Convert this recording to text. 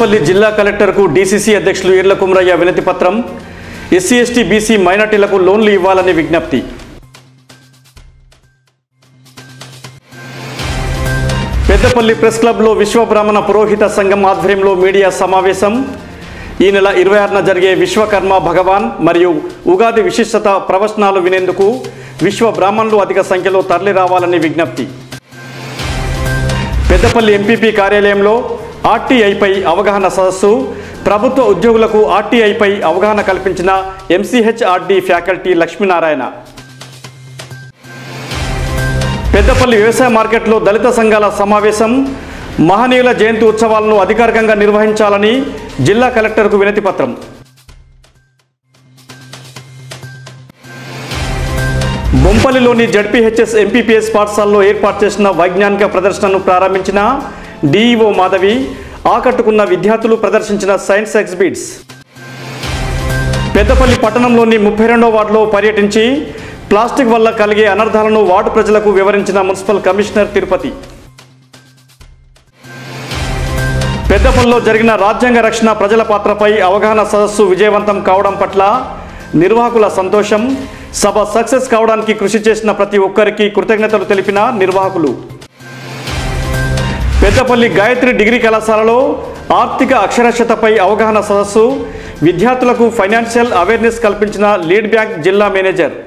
పెద్దపల్లి జిల్లా కలెక్టర్కు డీసీసీ అధ్యక్షులు ఈర్ల కుమరయ్య వినతి పత్రం. ఎస్సీ ఎస్టీ బీసీ మైనార్టీలకు లోన్లు ఇవ్వాలని విజ్ఞప్తి. పెద్దపల్లి ప్రెస్ క్లబ్లో విశ్వబ్రాహ్మణ పురోహిత సంఘం ఆధ్వర్యంలో మీడియా సమావేశం. ఈ నెల 26న జరిగే విశ్వకర్మ భగవాన్ మరియు ఉగాది విశిష్టత ప్రవచనాలు వినేందుకు విశ్వబ్రాహ్మణులు అధిక సంఖ్యలో తరలి రావాలని విజ్ఞప్తి. పెద్దపల్లి ఎంపీపీ కార్యాలయంలో ఆర్టీఐపై అవగాహన సదస్సు. ప్రభుత్వ ఉద్యోగులకు ఆర్టీఐపై అవగాహన కల్పించిన ఎంసీహెచ్ఆర్డీ ఫ్యాకల్టీ లక్ష్మీనారాయణ. పెద్దపల్లి వ్యవసాయ మార్కెట్లో దళిత సంఘాల సమావేశం. మహనీయుల జయంతి ఉత్సవాలను అధికారికంగా నిర్వహించాలని జిల్లా కలెక్టర్కు వినతి పత్రం. బొంపల్లిలోని జడ్పీహెచ్ఎస్ ఎంపీపీఎస్ పాఠశాలలో ఏర్పాటు చేసిన వైజ్ఞానిక ప్రదర్శనను ప్రారంభించిన డిఈఓ మాధవి. ఆకట్టుకున్న విద్యార్థులు ప్రదర్శించిన సైన్స్ ఎగ్జిబిట్స్. పెద్దపల్లి పట్టణంలోని 32వ వార్డులో పర్యటించి ప్లాస్టిక్ వల్ల కలిగే అనర్థాలను వార్డు ప్రజలకు వివరించిన మున్సిపల్ కమిషనర్ తిరుపతి. పెద్దపల్లిలో జరిగిన రాజ్యాంగ రక్షణ ప్రజల పాత్రపై అవగాహన సదస్సు విజయవంతం కావడం పట్ల నిర్వాహకుల సంతోషం. సభ సక్సెస్ కావడానికి కృషి చేసిన ప్రతి ఒక్కరికి కృతజ్ఞతలు తెలిపిన నిర్వాహకులు. పెద్దపల్లి గాయత్రి డిగ్రీ కళాశాలలో ఆర్థిక అక్షరాస్యతపై అవగాహన సదస్సు. విద్యార్థులకు ఫైనాన్షియల్ అవేర్నెస్ కల్పించిన లీడ్ బ్యాంక్ జిల్లా మేనేజర్.